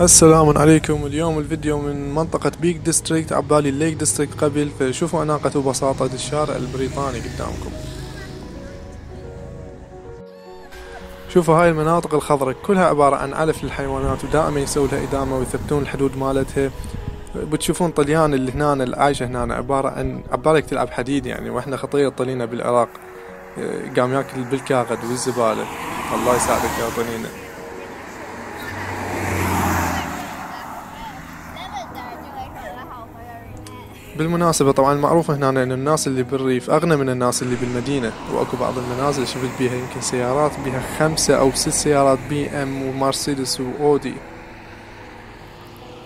السلام عليكم. اليوم الفيديو من منطقة بيك ديستريكت، عبالي الليك ديستريكت قبل، فشوفوا أناقة وبساطة الشارع البريطاني قدامكم. شوفوا هاي المناطق الخضراء كلها عبارة عن علف للحيوانات، ودائما يسوي لها إدامة ويثبتون الحدود مالتها. بتشوفون طليان اللي هنا اللي عايشة هنا عبارة عن عبالك تلعب حديد يعني، واحنا خطية طلينا بالعراق قام ياكل بالكاغد والزبالة. الله يساعدك يا طلينا. بالمناسبة طبعا المعروف هنا ان الناس اللي بالريف اغنى من الناس اللي بالمدينة، واكو بعض المنازل شفت بيها يمكن سيارات بيها 5 أو 6 سيارات، BMW ومرسيدس واودي.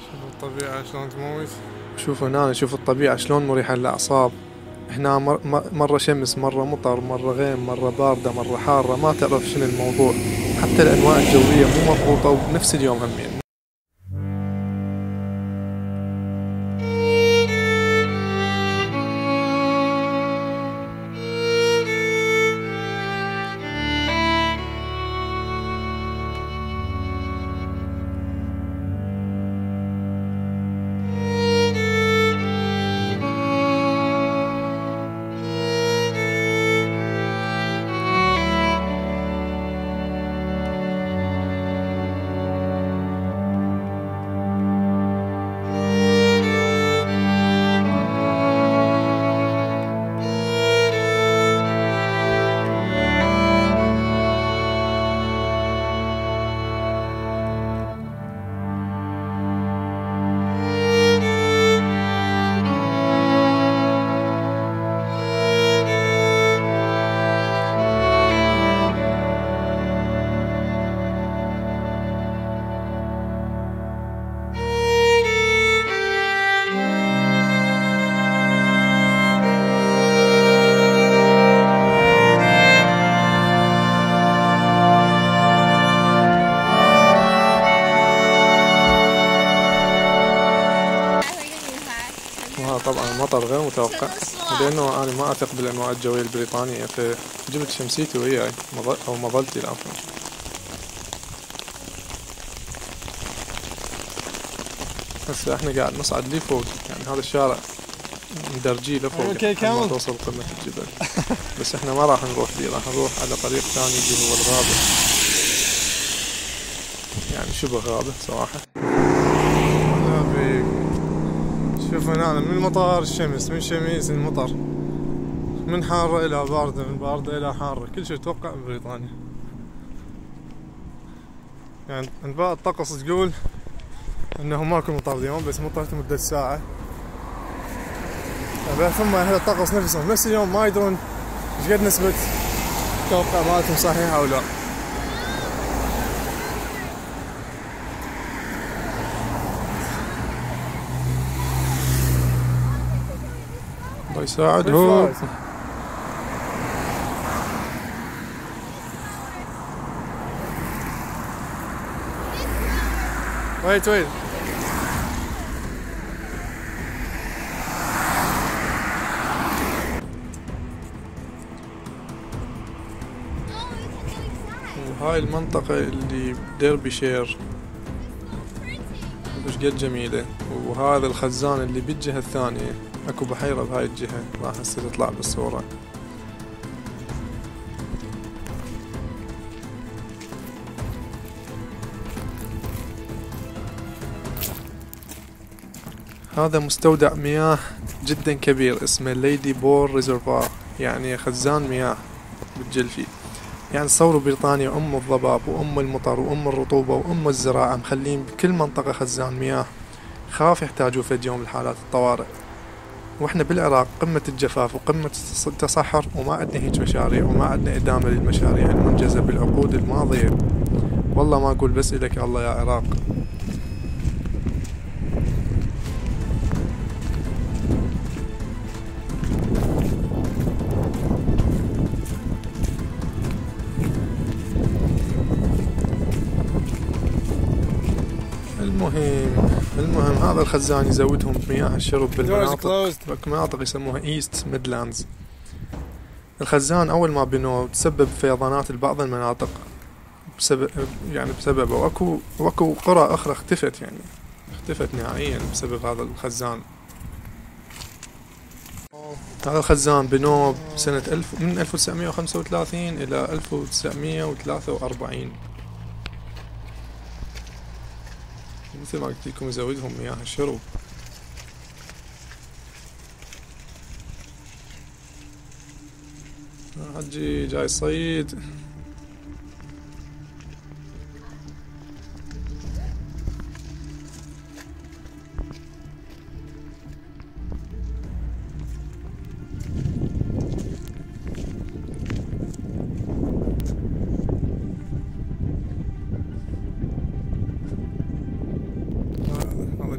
شوفوا الطبيعة شلون تموت، شوفوا هنا شوفوا الطبيعة شلون مريحة للاعصاب. هنا مرة شمس، مرة مطر، مرة غيم، مرة باردة، مرة حارة، ما تعرف شنو الموضوع. حتى الأجواء الجوية مو مضبوطة وبنفس اليوم همين. طبعا المطر غير متوقع لانه انا ما اثق بالانواع الجويه البريطانيه، فجبت شمسيتي وياي او مظلتي عفوا. هسه احنا قاعد نصعد لفوق، يعني هذا الشارع مدرجيه لفوق ما توصل قمه الجبل. بس احنا ما راح نروح فيه، راح نروح على طريق ثاني اللي هو الغابه، يعني شبه غابه صراحه. شوفوا هنا من المطار الشمس، من شمس المطر، من حارة إلى باردة، من باردة إلى حارة، كل شيء توقع ببريطانيا. يعني أنباء الطقس تقول إنه ماكو مطر اليوم، بس مطرت مدة ساعة. ثم أهل الطقس نفسهم نفس اليوم ما يدرون إيش قد نسبة التوقع مالتهم صحيحة أو لا. الله يساعد. هو ويت ويت هاي المنطقة اللي بديربيشير، وش قد جميلة. وهذا الخزان اللي بالجهة الثانية، اكو بحيرة بهاي الجهة راح هسه تطلع بالصورة. هذا مستودع مياه جدا كبير اسمه ليدي بور ريزرفوار، يعني خزان مياه بالجلفي. يعني تصوروا بريطانيا ام الضباب وام المطر وام الرطوبة وام الزراعة، مخلين بكل منطقة خزان مياه، خاف يحتاجوه فد يوم لحالات الطوارئ. واحنا بالعراق قمة الجفاف وقمة التصحر، وما عندنا هيج مشاريع، وما عندنا إدامة للمشاريع المنجزة بالعقود الماضية. والله ما أقول بس إلك الله يا عراق. المهم هذا الخزان يزودهم بمياه الشرب بالمناطق يسموها ايست ميدلاندز. الخزان اول ما بنوه تسبب فيضانات لبعض المناطق بسبب يعني بسببه، واكو قرى اخرى اختفت يعني اختفت نهائيا بسبب هذا الخزان. هذا الخزان بنوب سنة من 1935 إلى 1943، مثل ما قلت لكم يزودهم إياه الشرب. حجي جاي صيد.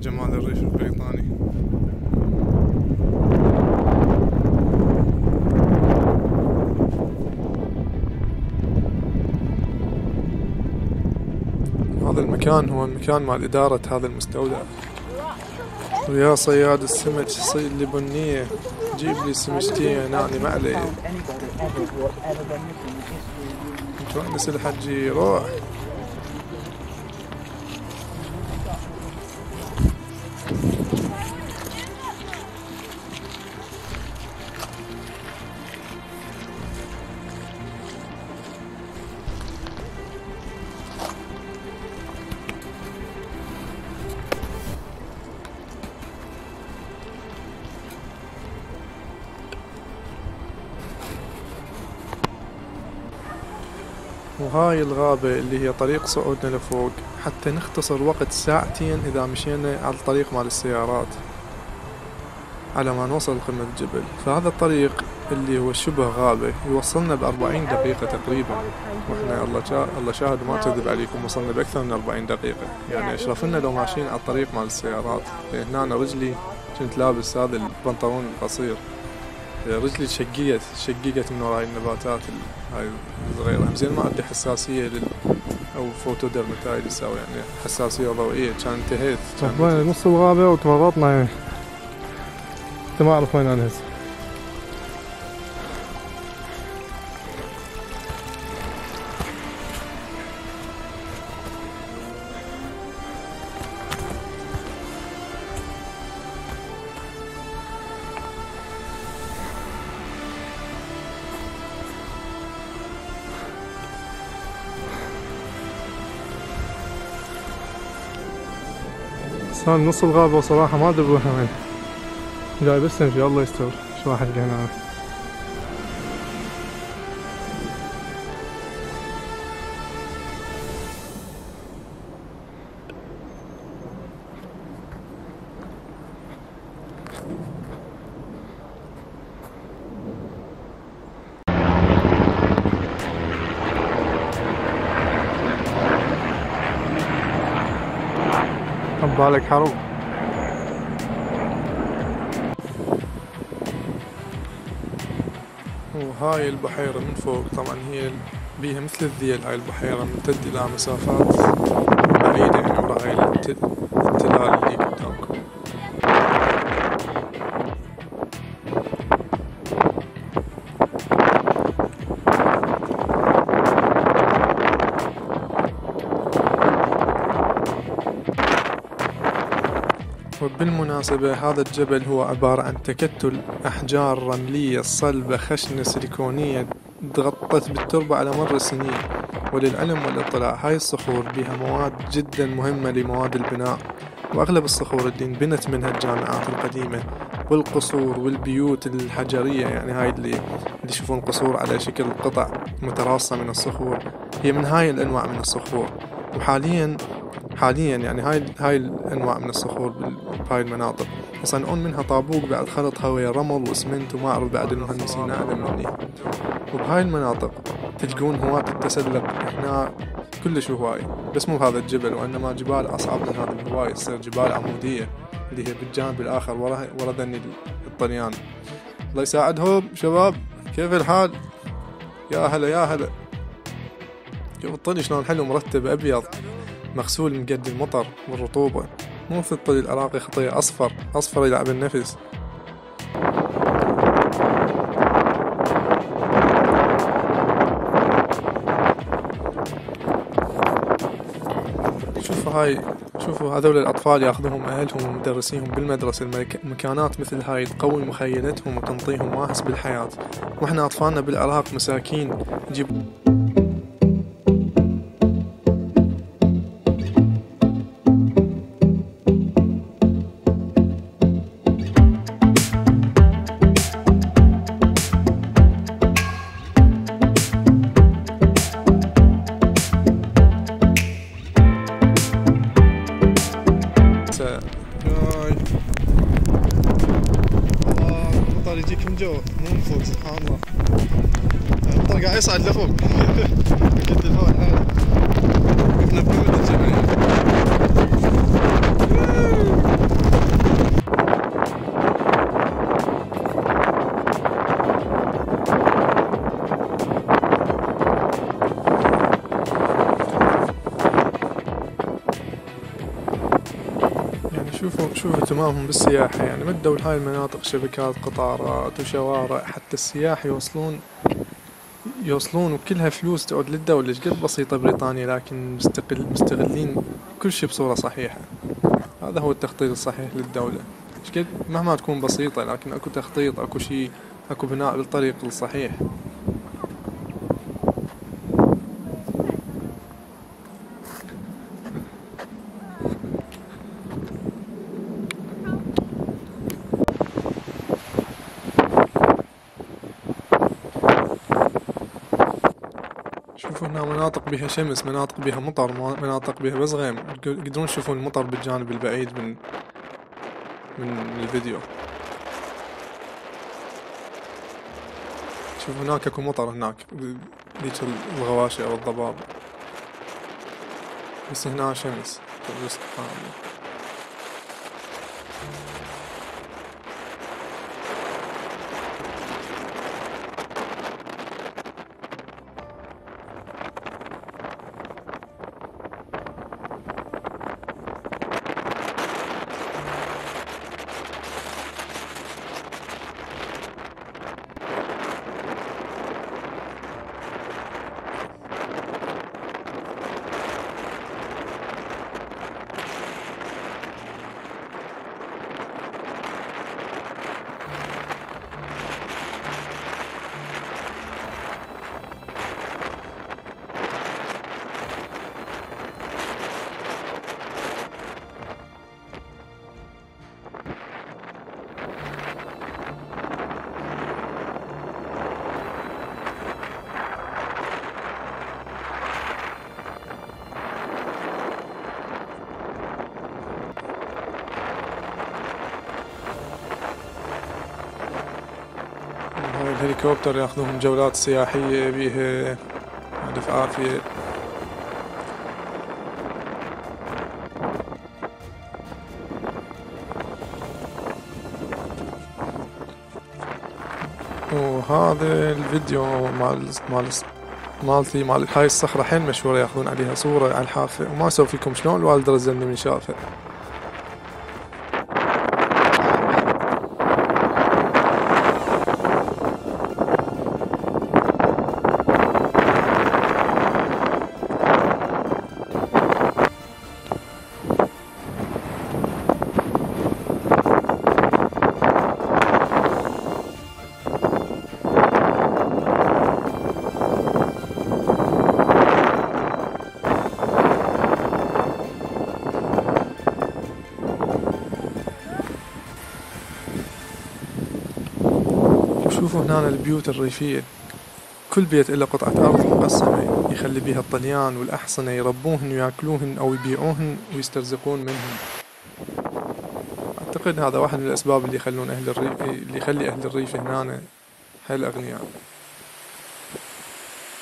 جمال الريف البريطاني. هذا المكان هو مكان مال إدارة هذا المستودع. ويا صياد السمك صيد لي بنية، جيب لي سمكتين نعني ما عليه. متونس الحجي روح. وهاي الغابة اللي هي طريق صعودنا لفوق، حتى نختصر وقت ساعتين إذا مشينا على الطريق مال السيارات على ما نوصل لقمة الجبل. فهذا الطريق اللي هو شبه غابة يوصلنا ب40 دقيقة تقريبا، واحنا الله شاهد وما أكذب عليكم وصلنا بأكثر من 40 دقيقة. يعني أشرفنا لو ماشيين على الطريق مال السيارات. هنا أنا رجلي كنت لابس هذا البنطلون القصير، رجلي شقيقت من وراء النباتات هاي الصغيرة. زين ما عندي حساسية أو فوتودرماتايتس أو يعني حساسية ضوئية، كان انتهيت. رحنا نص الغابة وتمرطنا، يعني أنت ما أعرف وين أنا هسه. صار نص الغابة وصراحة ما أدري بروح وين، جاي بس امشي الله يستر شو راح القى هنا. بالك حرب. وهاي البحيرة من فوق طبعا هي بيها مثل الذيل. هاي البحيرة ممتدة إلى مسافات بعيدة يعني ورا هاي التلال اللي قدامكم. وبالمناسبة هذا الجبل هو عبارة عن تكتل أحجار رملية صلبة خشنة سيليكونية تغطت بالتربة على مر السنين. وللعلم والاطلاع هاي الصخور بها مواد جدا مهمة لمواد البناء، وأغلب الصخور اللي انبنت منها الجامعات القديمة والقصور والبيوت الحجرية، يعني هاي اللي تشوفون قصور على شكل قطع متراصة من الصخور، هي من هاي الأنواع من الصخور. وحاليا يعني هاي الانواع من الصخور بهاي المناطق يصنعون منها طابوق بعد خلط هواء رمل واسمنت وما اعرف بعد المهندسين اعلم مني. وبهاي المناطق تلقون هواة التسلق هنا كلش هواي، بس مو بهذا الجبل، وانما جبال اصعب من هذا الهواي تصير جبال عمودية اللي هي بالجانب الاخر ورا ذني الطليان. الله يساعدهم شباب، كيف الحال؟ يا هلا يا هلا. شوف الطلي شلون حلو مرتب ابيض مغسول من قد المطر والرطوبة، مو مثل الطلي العراقي خطية أصفر أصفر يلعب النفس. هاي شوفوا هذول الأطفال يأخذوهم أهلهم ومدرسيهم بالمدرسة، مكانات مثل هاي تقوي مخيلتهم وتنطيهم ماحس بالحياة، وإحنا أطفالنا بالعراق مساكين نجيب. المطر يجيك من جوا مو من فوق، سبحان الله المطر قاعد يصعد لفوق قد الهواء العالي. احنا بقمة الجبل. شوفوا اهتمامهم بالسياحة، يعني مدوا لهاي المناطق شبكات قطارات وشوارع حتى السياح يوصلون وكلها فلوس تعود للدولة. ايش قد بسيطة بريطانيا، لكن مستغلين كل شيء بصورة صحيحة. هذا هو التخطيط الصحيح للدولة، ايش قد مهما تكون بسيطة لكن اكو تخطيط، اكو شيء، اكو بناء بالطريق الصحيح. شوفوا هنا مناطق بها شمس، مناطق بها مطر، مناطق بها بس غيم. تقدرون تشوفون المطر بالجانب البعيد من الفيديو. شوفوا هناك اكو مطر، هناك ذيك الغواشي او الضباب، بس هنا شمس. الهليكوبتر ياخذوهم جولات سياحية بيها ألف عافية. وهذا الفيديو مالتي مال هاي الصخرة حيل مشهورة، ياخذون عليها صورة على الحافة، وما أسوي فيكم شلون الوالد رزلني من شافه. شوفوا هنا البيوت الريفية، كل بيت له قطعة أرض مقسمة يخلي بيها الطليان والأحصنة يربوهن وياكلوهن أو يبيعوهن ويسترزقون منهم. أعتقد هذا واحد من الأسباب اللي يخلون يخلي أهل الريف هنا حيل أغنياء.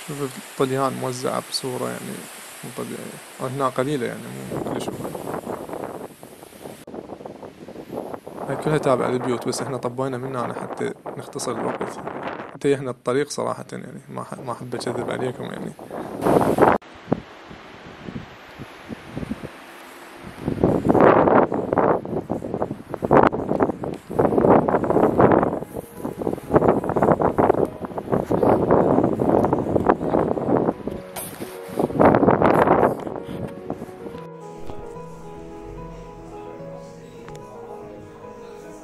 شوفوا الطليان موزعة بصورة يعني مو طبيعية، هنا قليلة يعني مو كلش كلها تابعة للبيوت، بس احنا طبينا منها أنا حتى نختصر الوقت. انتهينا الطريق صراحة، يعني ما أحب أكذب عليكم يعني.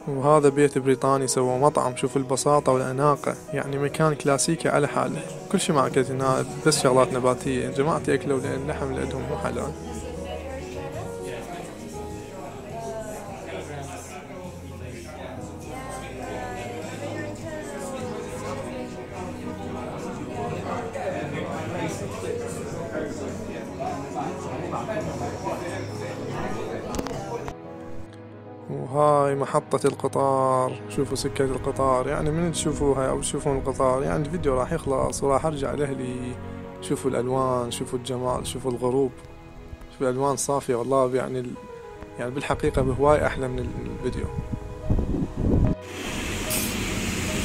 وهذا بيت بريطاني سوى مطعم. شوف البساطة والأناقة، يعني مكان كلاسيكي على حاله. كل شي ما أكلت هنا بس شغلات نباتية، جماعتي أكلوا لأن اللحم اللي عندهم مو حلال. وهاي محطة القطار، شوفوا سكة القطار، يعني من تشوفوها أو تشوفون القطار يعني الفيديو راح يخلص وراح أرجع لأهلي. شوفوا الألوان، شوفوا الجمال، شوفوا الغروب، شوفوا الألوان صافية والله، يعني بالحقيقة بهواي أحلى من الفيديو.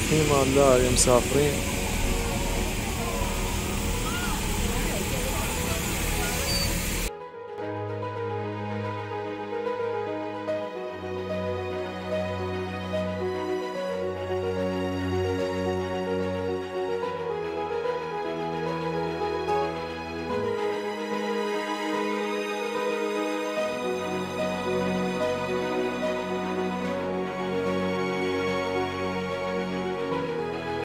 فيما لا يا مسافرين،